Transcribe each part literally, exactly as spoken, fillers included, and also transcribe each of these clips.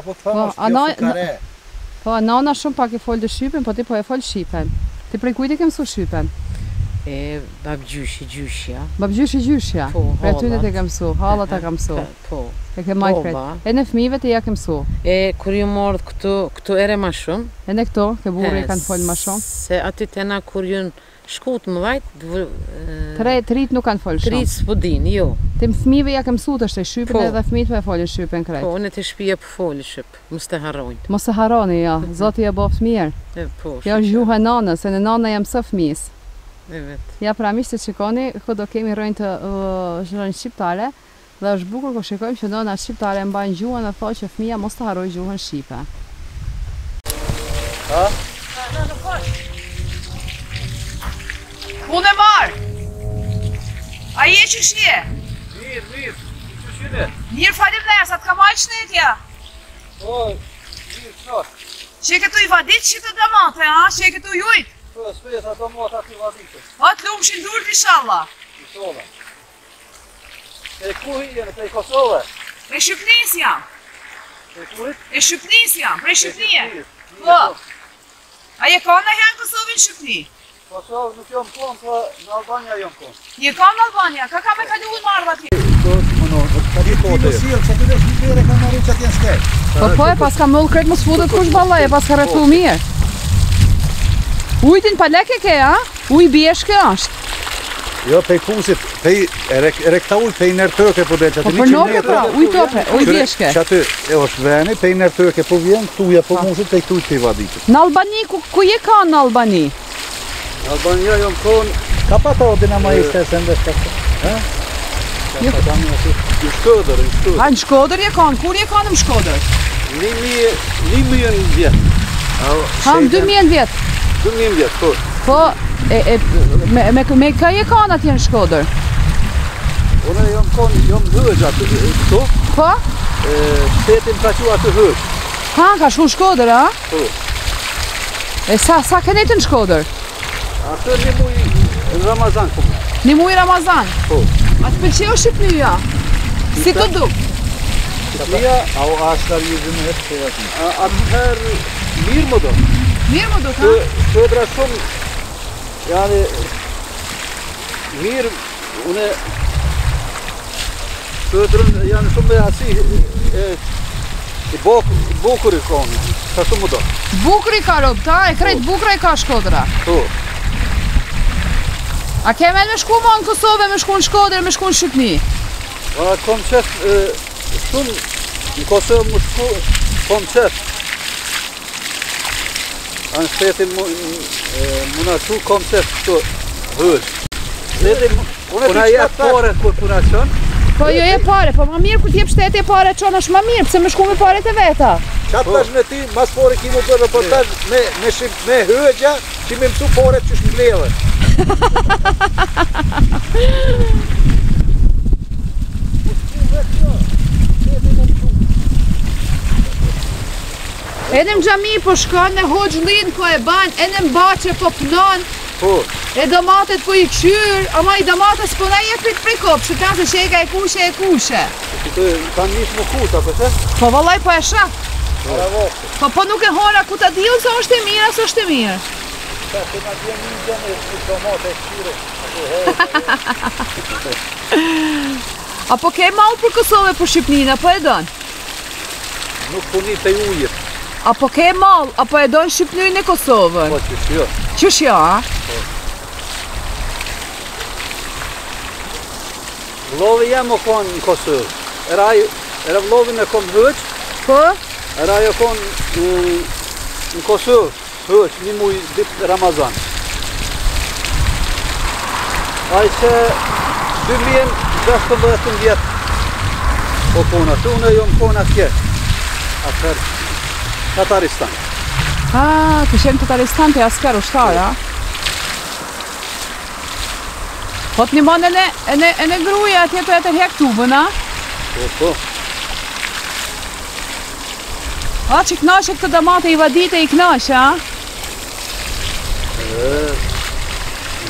ta po thëmë është kjo fukare. Po, nana shumë pak e folë dhe Shqipen, po ti po e folë Shqipen. Ti prej kujti kemë su Shqipen? E, babgjyshi, gjyshja. Babgjyshi, gjyshja? Po, hallat. Pre atyne te kemë su, hallat ta kemë su. Po, e ke majtë pret. E në fmive te ja kemë su? E, kur ju mordë këtu, këtu ere ma shumë. E në këto, ke burri kanë folë ma shumë? Se aty tena kur jun shkut më vajtë... Tre, trit nuk kanë folë shumë? Trit s'po din, jo. Te fmive ja kemë su të shte Shqipen edhe fmit për e folë Shqipen kretë? Po, në te shpije për folë Shqip, mos të harrojnë. Mos të harroni, ja, zoti e boftë mirë. E, po, Shqip. Ja, zhuhe nana, se në nana jam së fmis. Ja, pra mi shte qikoni, këtë do kemi rëjnë të rëjnë shqiptare dhe është bukur kërë shikojmë që nona shqiptare mbajnë gjuhën dhe thoi që fëmija mos të haroj gjuhën shqipe. Ha? Në në kërë! Unë e marë! A je që shje? Mirë, mirë, që shjene? Mirë falim dhe jasat, ka majtë shnetja? O, mirë shnatë. Që e këtu i vadit që të dëmate, ha? Që e këtu jujtë? Për shpejt ato matë atë i vaditës. Atë lumë shindurët i shala? I shala. E ku jenë, prej Kosove? Prej Shqipnis jam. E kurit? E Shqipnis jam, prej Shqipnije. Po. A je ka në herën Kosovë në Shqipni? Kosovë nuk jam konë, për në Albania jam konë. Je ka në Albania, ka ka me kalu në marrë ati? Po po e pas ka mëllë kretë më sfudët kush balaj, e pas ka rëtu mirë. Ujtin pa leke ke, a? Uj bjeshke ashtë. Jo, pej kusit, pej rekta uj, pej nërtëke po delë. Po për nërke pra, uj tope, uj bjeshke. Që aty është veni, pej nërtëke po vjenë, tuja po musit, pej tuj të i vaditës. Në Albani, ku je ka në Albani? Në Albania jo më konë... Ka pata odin ama i stesën dhe shkakë? He? Ka pata një asë... Në Shkodër, në Shkodër. A, në Shkodër je kanë, kur je kanë në Shkodër? Një milion vjetë. Ha, në dy milion vjetë. Dëmim vjetë, po. Po, me ka je kanë atje në Shkodër? Une jam kanë, jam hëgjë atë këto. Po? Shtetim ka që atë hëgjë. Ha, ka shku në Shkodër, a? Po. E sa kënit në Shkodër? Atër një mujë Ramazan këmë. Një mujë Ramazan? Po. A të pëlqeo Shqipnija? Si të dukë? Shqipnija, au ashtar një zëmë hëtë të jatë. Atëherë mirë më do. Mirë më do të ha? Shkodra shumë, janë, mirë, une, shkodrën janë shumë me asi, i bukur i ka unë, ka shumë më do. Bukur i ka robë, ta? E krejt bukra i ka Shkodra? To. A kemen me shku ma në Kosove, me shku në Shkodrë, me shku në Shqipni? A, kom qëtë, shumë, në Kosove më shku, kom qëtë. Në shtetin muna që kom të të hëllë. Puna je pare kër puna qënë? Po jo je pare, po ma mirë kër t'jep shteti e pare qënë është ma mirë, pëse me shku me pare të veta. Qatë tash në ti, mas pare ki më bërë reportaj me hëgja, që me mësu pare që shmë bleve. E në më gjami po shkon, në hoqëllin po e ban, e në mbache po pënon, e domatet po i këshyr, ama i domatet s'pona i e prit prikop, që ta se që e ka e kushe e kushe. Këto e kanë njështë më kuta, përse? Po vallaj po e shak. Po po nuk e hora ku ta dhjën, se është e mirë, asë është e mirë. Ta se nga dhjën një gjënë e domatet e këshyre. A po ke malë për Kosove për Shqipnina, po e donë? Nuk po një të ujët. A po ke e malë, a po e dojnë Shqipnijën e Kosovën? Po, qështë jo. Qështë jo, a? Po. Vlove jam o konë në Kosovë. Era vlovin e konë hëqë. Po? Era jo konë në Kosovë hëqë, një mujë ditë Ramazan. Ajë që dy mijë e shtatëmbëdhjetë vjetë po konë atë, unë jo më konë atje. Atëherë. Tataristan. Haa, këshem Tataristan të jasker ushtara. Po të një manë e në gruja atje për e të hek tubën, a? Po, po. A, që knashe këtë damate i vadite i knashe, a? Eee,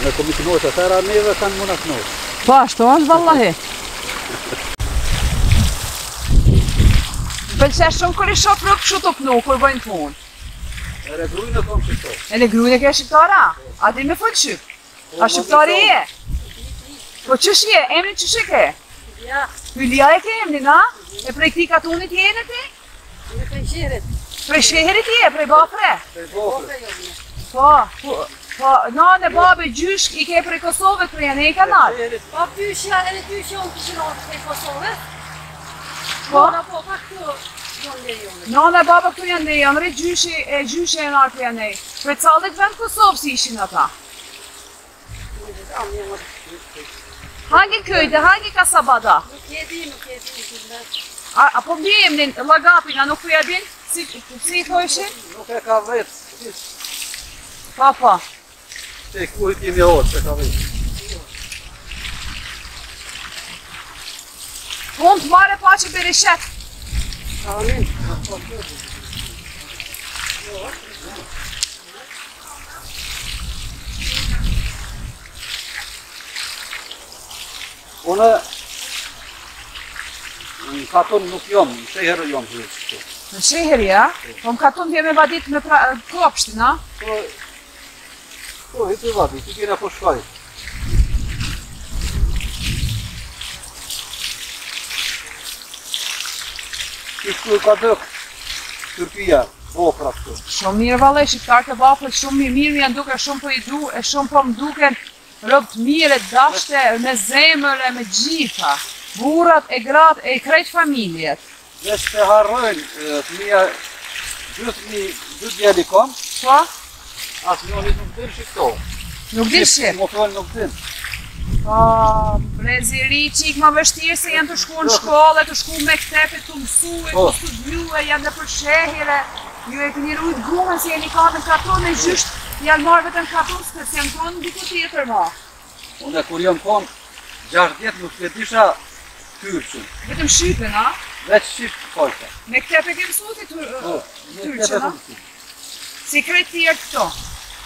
në komi knashe, atëra neve kanë muna knashe. Po, ashtu, ashtë vallahi. Pëlqen shumë kur i shoh prop kështu të pnu, kur bën punë. Edhe gruin e kam shqiptar. Edhe gruin e ke shqiptara? A ti më fol shqip? A shqiptari je? Po ç'sh je? Emri ç'sh e ke? Ja. Hylia e ke emrin, a? E prej këtij katunit je edhe ti? Në Këshirit. Prej Shehrit je, prej Bafre? Prej Bafre. Po, po. Po, nane, babi, gjysh, i ke prej Kosovës, prej janë e i kanal. Pa, pyshja, edhe pyshja unë këshironë prej Kosovës. Po? Nane, po, pa këtu janë lejonë. Nane, baba, këtu janë lejonë, re gjyshi e gjyshi e nalë prej janë e. Pre callit vend Kosovës ishin ata. Hangi këjde, hangi kasabada? Nuk jedi, nuk jedi, nuk jedi. A po mjemnin, lagapin, a nuk përjabin? Si i thojshin? Nuk e ka vetë. Pa, pa. E kurit jemi orë, që ka vejtë. Unë të mare pa që bereshet. Amin. Unë në katun nuk jom, në shehër jom të vetë. Në shehër, ja? Po në katun të jemi vadit me kopshtin, a? Po... Po, e të vati, të kjera po shkaj. Kështu ka dëkë, Tërpia, Bafra këtu. Shumë mirë valë, shqiptarët e Bafrës, shumë mirë mirë më janë duke, shumë po i du, e shumë po më duke rëbët mire, dashte, me zemër e me gjitha, burat e gratë e krejt familjet. Dhe shte harrojnë, të mija, gjithë mi, gjithë djeli kom. Pa? Asë njënit nuk dhim shikto. Nuk dhim shik? Nuk dhim, nuk dhim. Pa, breziri qik ma vështirë se janë të shku në shkollë, të shku me këtepit, të mësuit, të studjuë, janë në përshehire, ju e këni rujt grumen se jeni ka në katon e gjysht, janë marrë vetën katon së këtë, janë konë në duko tjetër ma. Unë e kur jëmë konë, gjashtëdhjetë nuk të disha kyrqën. Vetëm shqipën, a? Vetë shqipë kojta. Me këtepit e mësutit kyrqën, a? Si kretë tjerë këto.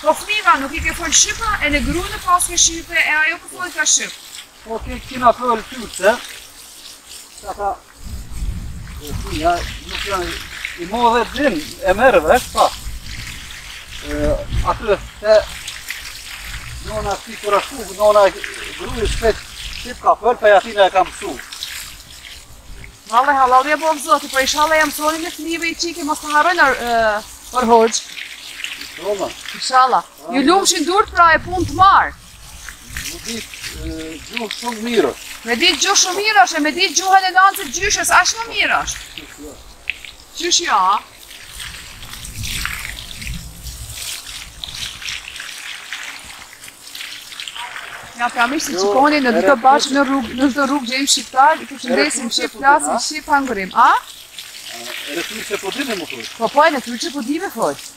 Po fmiva nuk i ke folë shqipa, e në gru në pas ke shqipe, e ajo për folë ka shqip. Po ke kina folë tyrce, që ta kina nuk janë i modhe din e merëve, pa. Atë të nona si kura shkuk, nona gru i shpet shqip ka folë, për jatina e ka mësu. Vale, halal e bovë zoti, për ishale e mësoni me fmive i qike, mos të harojnë për hoqë. Inshallah. Inshallah. Ju lumshin durt pra e punë të marë. Me ditë gjuhë shumë mirë. Me ditë gjuhë shumë mirë është e me ditë gjuhën e lancët gjyshës, ashtë më mirë është. Gjysh ja. Ja, pra mirë si qikoni në dhëtë bashkë në rrugë, në dhëtë rrugë gjejmë shqiptarë, i përshëndesim shqip plasim, shqip hangërim, a? E në tyrë që podime më fojtë? Po po e në tyrë që podime fojtë.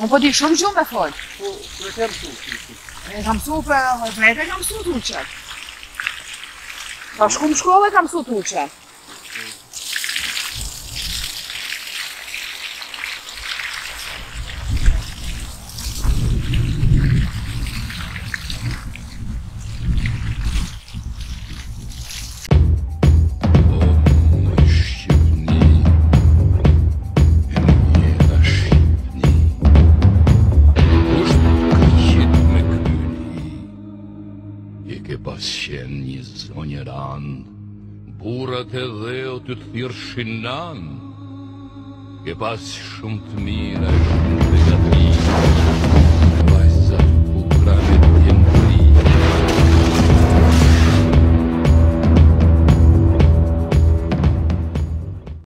Më po di shumë gjumë me fojtë. Po, kërë të e mësu? E ka mësu, për e të ka mësu të uqet. Pa shku më shkollë e ka mësu të uqet. Burat e dheo të të thirë shinan, ke pas shumë të mira e shumë të gati.